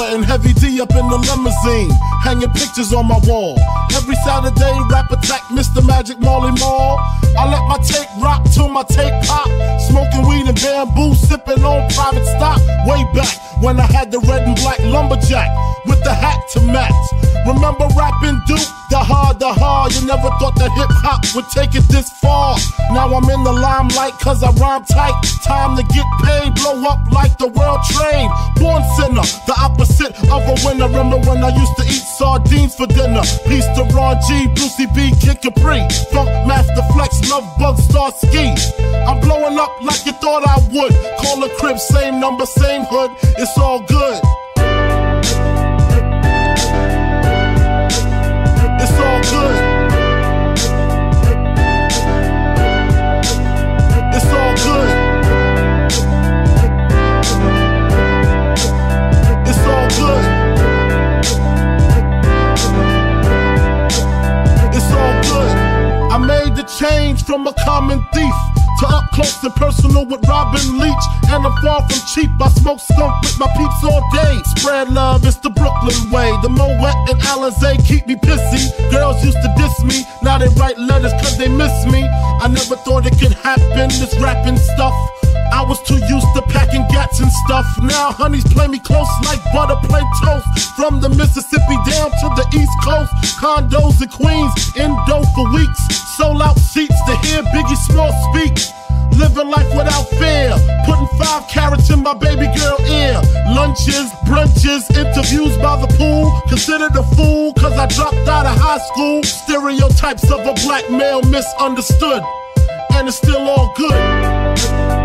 letting Heavy D up in the limousine, hanging pictures on my wall. Every Saturday, rap attack, Mr. Magic, Marley Mall. I let my tape rock till my tape pop, smoking weed and bamboo, sipping on private stock. Way back when I had the red and black lumberjack with the hat to match. Remember rapping Duke? The hard, you never thought that hip hop would take it this far. Now I'm in the limelight cause I rhyme tight. Time to get paid, blow up like the world trade. Born sinner, the opposite of a winner. Remember when I used to eat sardines for dinner? Peace to Ron G, Brucey B, Kick Capri, Funk Master Flex, Love Bug Star Ski. I'm blowing up like you thought I would. Call the crib, same number, same hood. It's all good. Change from a common thief to up close and personal with Robin Leach, and I'm far from cheap. I smoke skunk with my peeps all day. Spread love, it's the Brooklyn way. The Moet and Alizé keep me pissy. Girls used to diss me, now they write letters cause they miss me. I never thought it could happen, this rapping stuff. I was too used to packing gats and stuff. Now honeys play me close like butter play toast. From the Mississippi down to the East Coast, condos in Queens, endo for weeks. Sold out seats to hear Biggie Small speak. Living life without fear, putting 5 carats in my baby girl ear. Lunches, brunches, interviews by the pool. Considered a fool cause I dropped out of high school. Stereotypes of a black male misunderstood, and it's still all good.